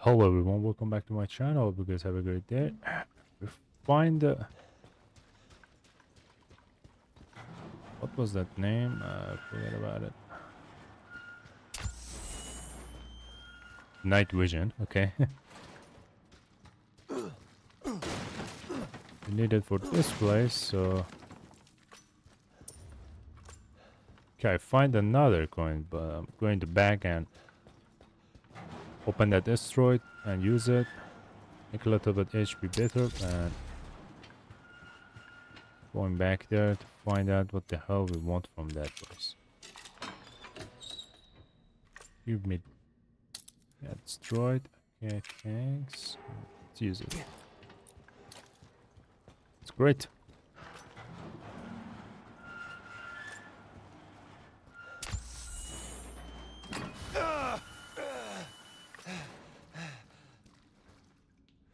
Hello everyone, welcome back to my channel. Hope you guys have a great day. We find what was that name? Forget about it. Night vision, okay. We need it for this place, so okay, I find another coin, but I'm going to back and open that asteroid and use it. Make a little bit HP better and going back there to find out what the hell we want from that place. Give me that asteroid. Okay, thanks. Let's use it. It's great.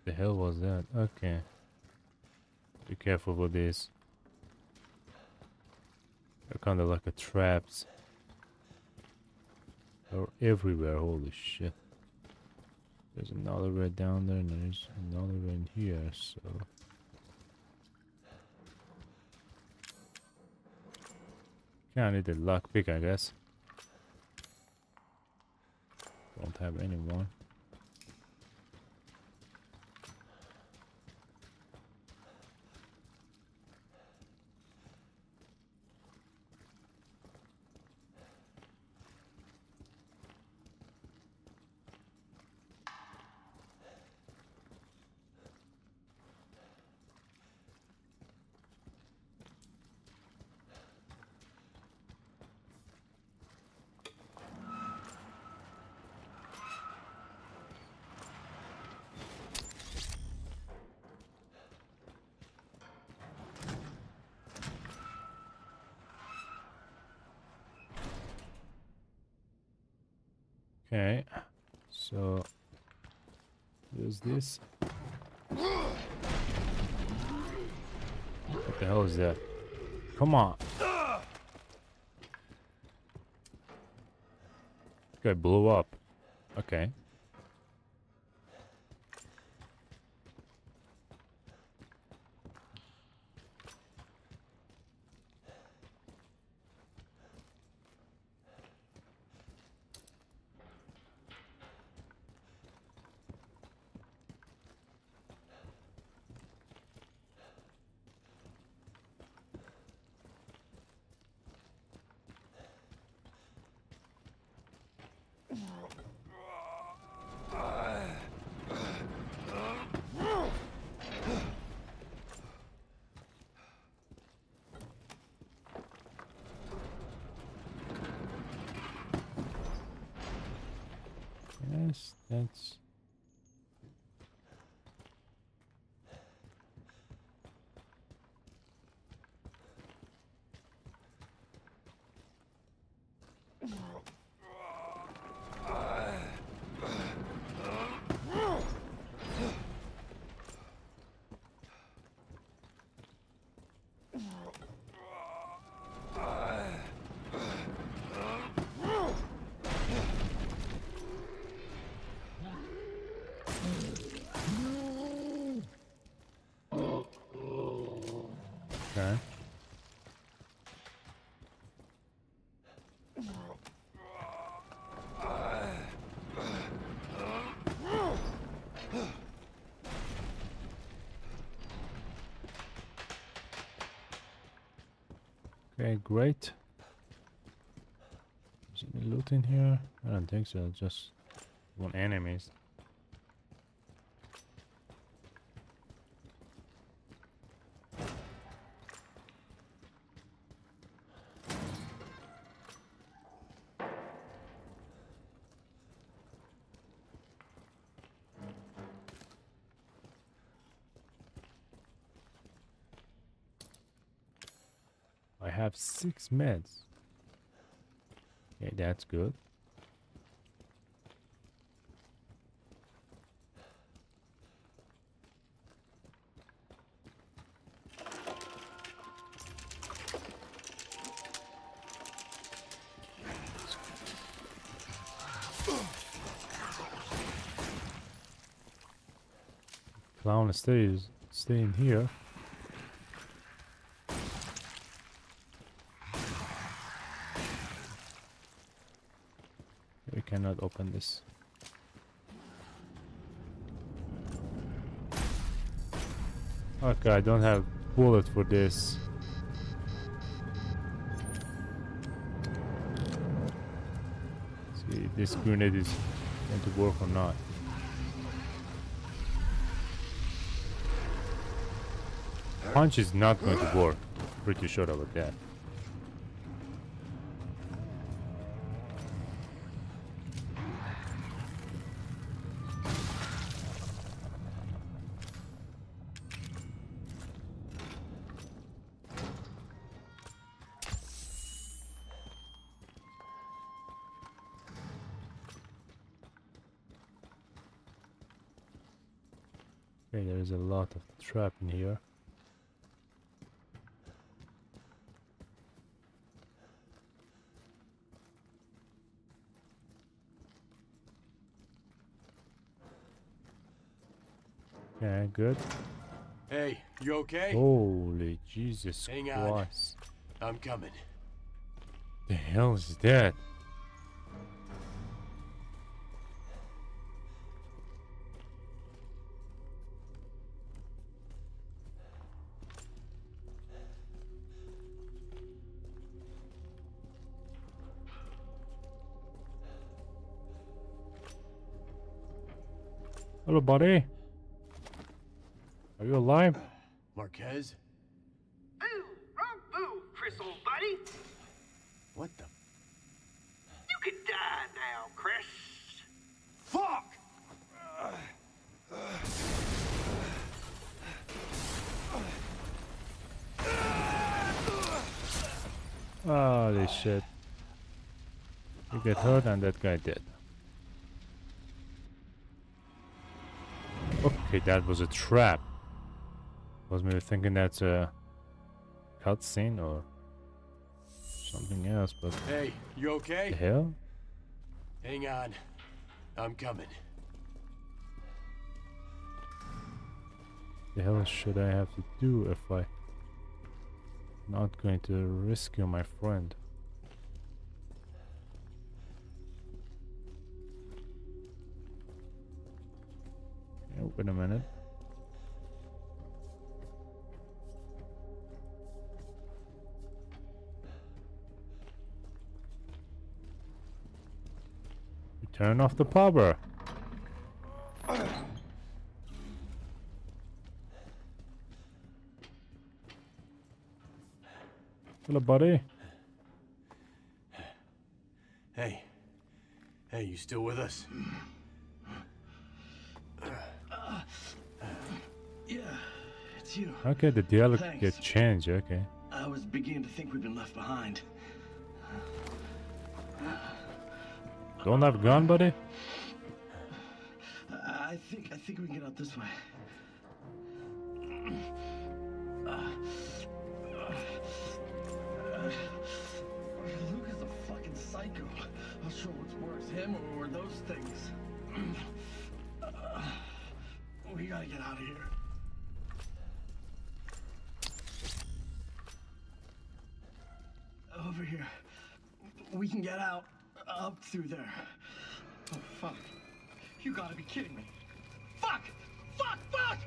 The hell was that? Okay. Be careful with this. They're kind of like a traps. They're everywhere. Holy shit. There's another way down there, and there's another way in here. So yeah, I need a lockpick, I guess. Don't have anyone. Okay, so there's this. What the hell is that? Come on. This guy blew up. Okay. That's okay. Okay, great. Is there any loot in here? I don't think so, just one enemies. I have 6 meds. Okay, that's good. Because I want to stay in here. We cannot open this. Okay, I don't have bullet for this. Let's see if this grenade is going to work or not. Punch is not going to work. Pretty sure about that. Okay, there is a lot of trap in here. Okay, good. Hey, you okay? Holy Jesus Christ. Hang on. I'm coming. The hell is that? Hello, buddy. Are you alive? Marquez? Boo! Wrong boo, Chris, old buddy! What the? You could die now, Chris! Fuck! Holy shit. You get hurt and that guy dead. Okay, that was a trap. Was maybe thinking that's a cutscene or something else, but hey, you okay? The hell? Hang on, I'm coming. The hell should I have to do if I'm not going to rescue my friend? Wait a minute. You turn off the power. Hello, buddy. Hey. Hey, you still with us? Yeah, it's you. Okay, the dialogue gets changed, okay. I was beginning to think we've been left behind. Don't have a gun, buddy? I think we can get out this way. Luke is a fucking psycho. I'm not sure what's worse, him or those things. We gotta get out of here. Over here. We can get out up through there. Oh, fuck. You gotta be kidding me. Fuck! Fuck! Fuck!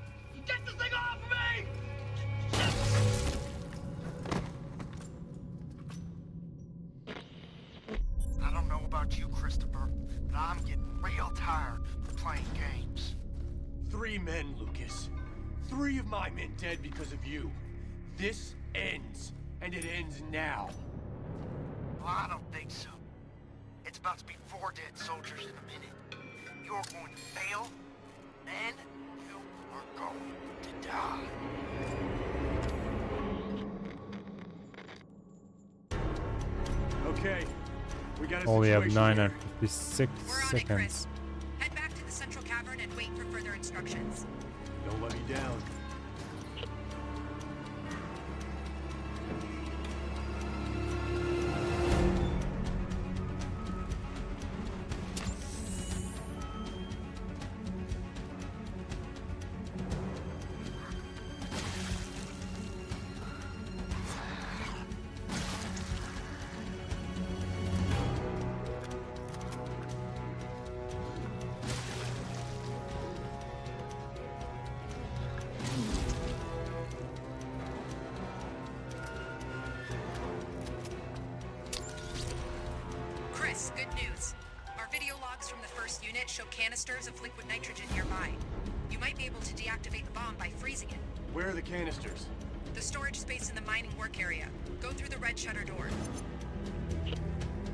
Get this thing off of me! I don't know about you, Christopher, but I'm getting real tired of playing games. 3 men, Lucas. 3 of my men dead because of you. This ends, and it ends now. Well, I don't think so. It's about to be 4 dead soldiers in a minute. You're going to fail, and you are going to die. Okay, we got a situation. Only have 9 and 56 seconds. And wait for further instructions. Don't let me down. show canisters of liquid nitrogen nearby. You might be able to deactivate the bomb by freezing it. Where are the canisters? The storage space in the mining work area. Go through the red shutter door.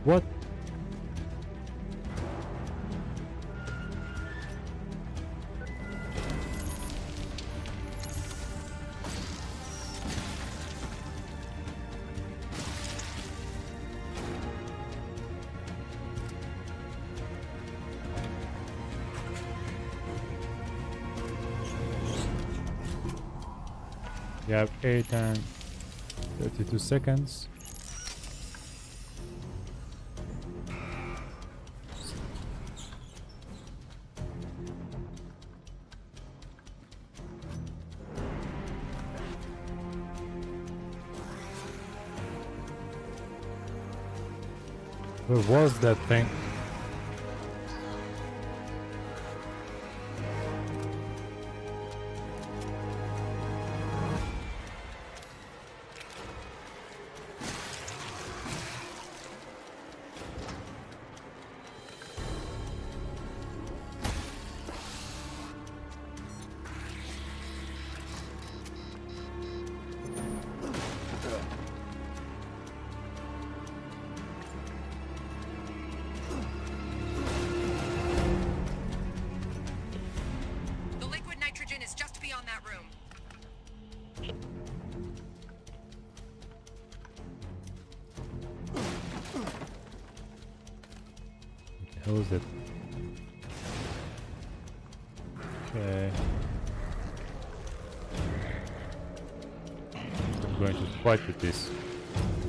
What? You have 8 and 32 seconds. Where was that thing? Okay. I'm going to fight with this.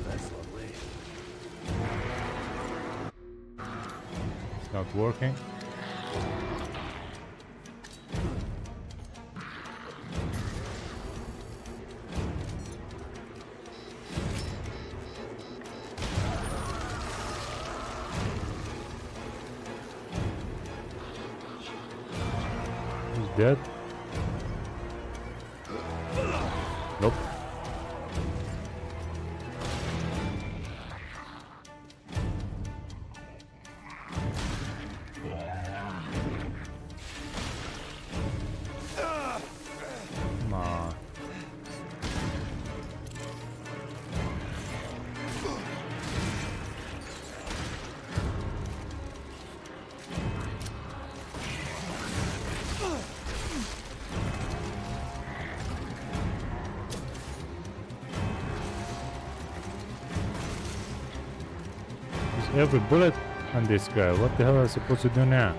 That's lovely. It's not working. Dead? Nope. Come on. Every bullet on this guy. What the hell am I supposed to do now?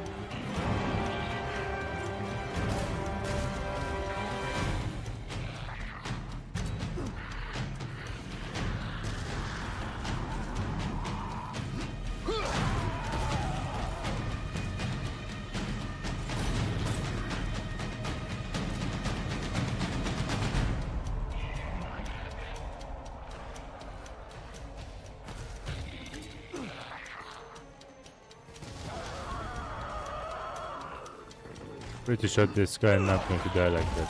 Pretty sure this guy is not going to die like this.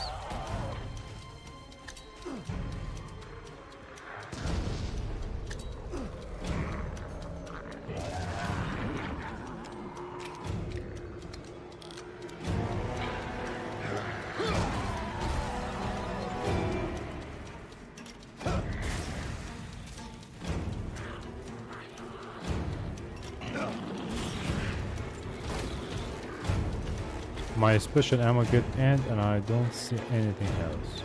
My special ammo get end and I don't see anything else.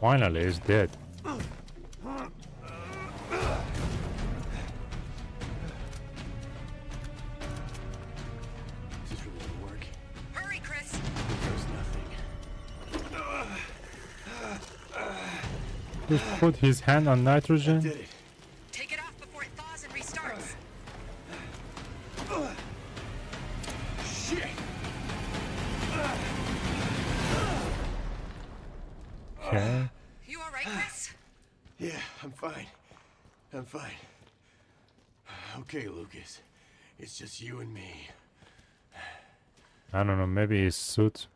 Finally, he's dead. This is really gonna work. Hurry, Chris. There's nothing. Just put his hand on nitrogen. Did it. Take it off before it thaws and restarts. Shit. right, Chris? Yeah, I'm fine. I'm fine. Okay, Lucas. It's just you and me. I don't know, maybe his suit.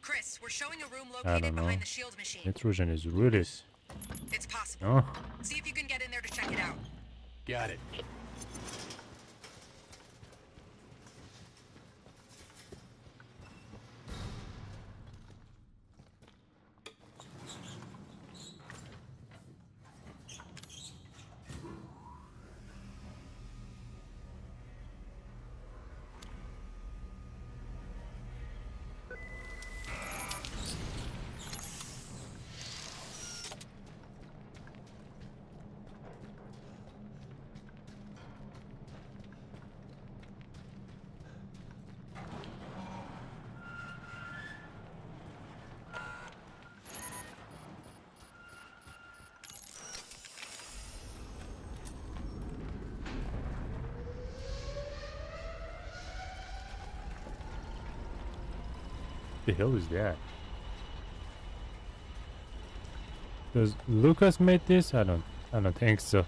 Chris, we're showing a room located behind the shield machine. Intrusion is really... It's possible. Oh. See if you can get in there to check it out. Got it. What the hell is that? Does Lucas make this? I don't think so.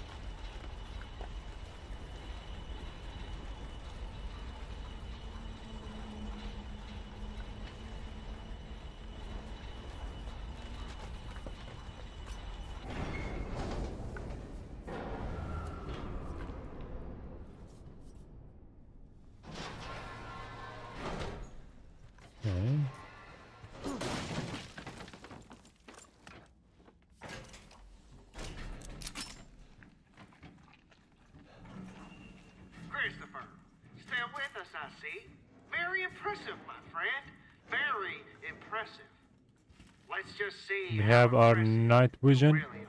Christopher, still with us, I see. Very impressive, my friend. Very impressive. Let's just see. We have our night vision. Really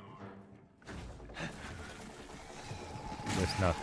That's not.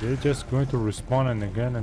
They're just going to respawn and again.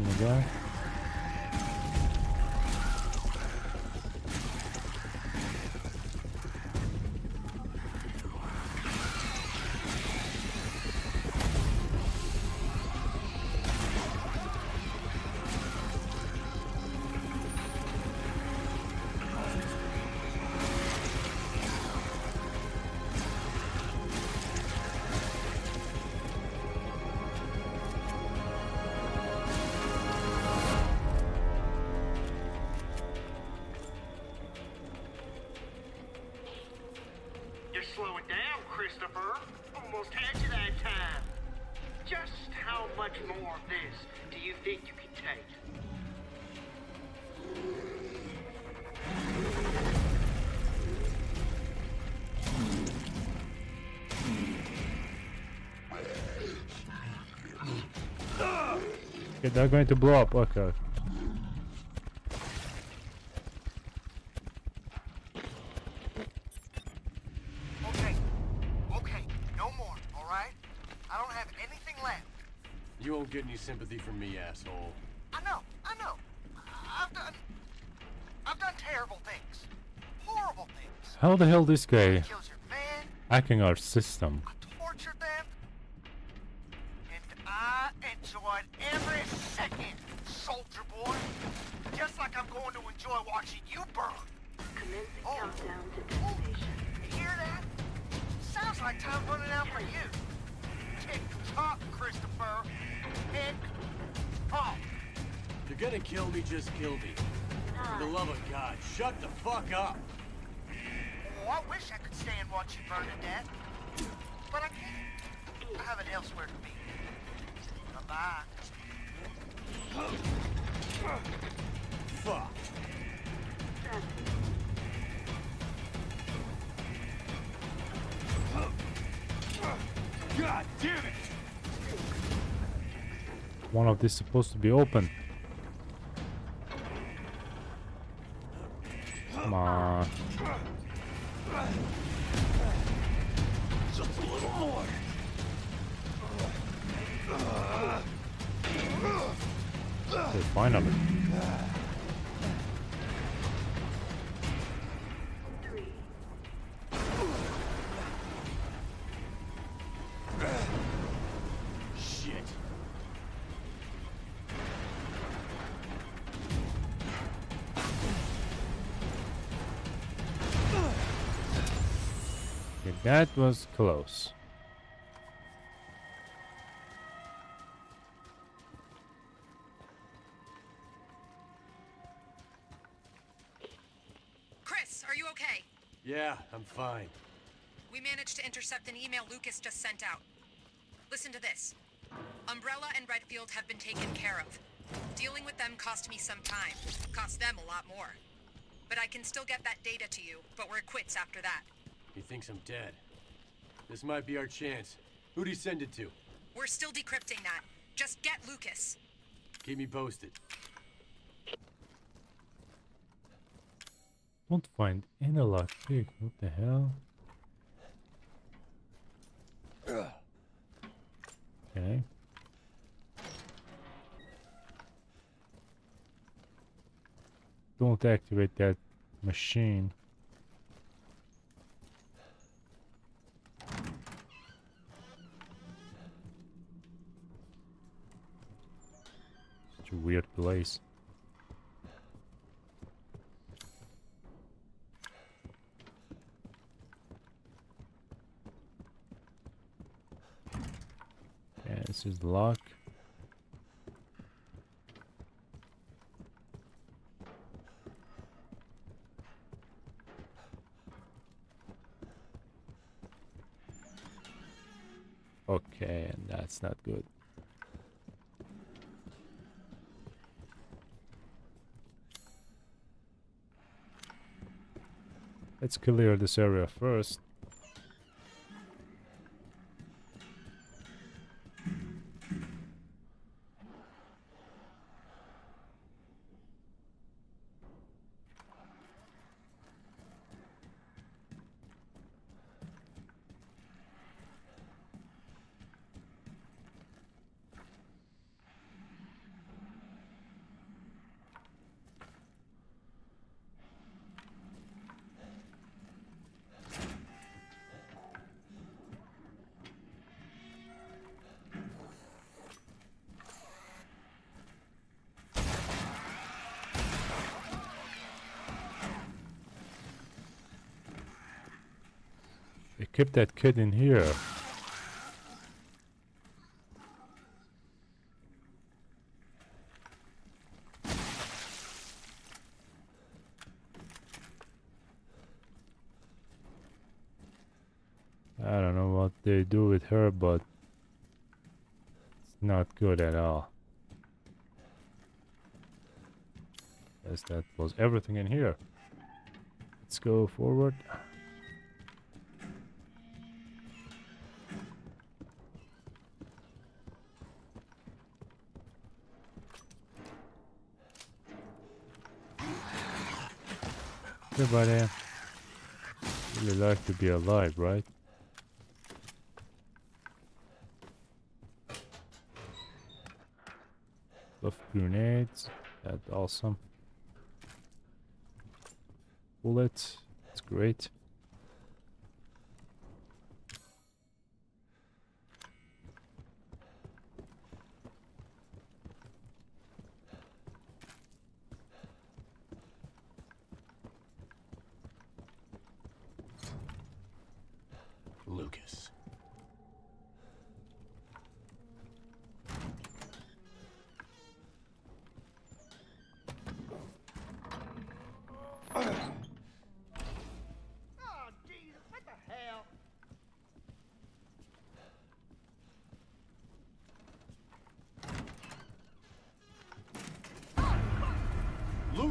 Christopher, almost had you that time. Just how much more of this do you think you can take? Okay, they're going to blow up, okay. Get any sympathy from me, asshole. I know. I've done terrible things. Horrible things. How the hell this guy hacking our system? I tortured them. And I enjoyed every second, soldier boy. Just like I'm going to enjoy watching you burn. Commencing countdown to destination. You hear that? Sounds like time's running out for you. Tick tock, Christopher. gonna kill me, just kill me. For the love of God, shut the fuck up. Oh, I wish I could stay and watch you burn to death. But I can't. I have it elsewhere to be. Bye-bye. Fuck. God damn it! One of these supposed to be open. Come on. Just a little more. Okay, finally. That was close. Chris, are you okay? Yeah, I'm fine. We managed to intercept an email Lucas just sent out. Listen to this. Umbrella and Redfield have been taken care of. Dealing with them cost me some time. Cost them a lot more. But I can still get that data to you, but we're quits after that. He thinks I'm dead. This might be our chance. Who'd he send it to? We're still decrypting that. Just get Lucas. Keep me posted. Won't find any luck. What the hell? Okay. Don't activate that machine. Weird place. Yeah, this is luck. Okay, and that's not good. Let's clear this area first. Keep that kid in here. I don't know what they do with her, but it's not good at all. Yes, that was everything in here. Let's go forward. Everybody really like to be alive, right? Love grenades, that's awesome. Bullets, it's great.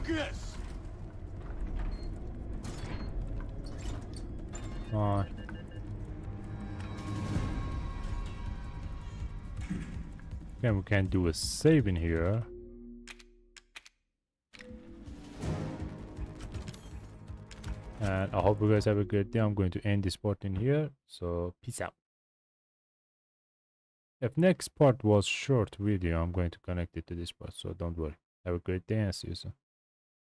Lucas! Oh. Okay, we can do a save in here. And I hope you guys have a great day. I'm going to end this part in here. So, peace out. If next part was short video, I'm going to connect it to this part. So, don't worry. Have a great day and see you soon.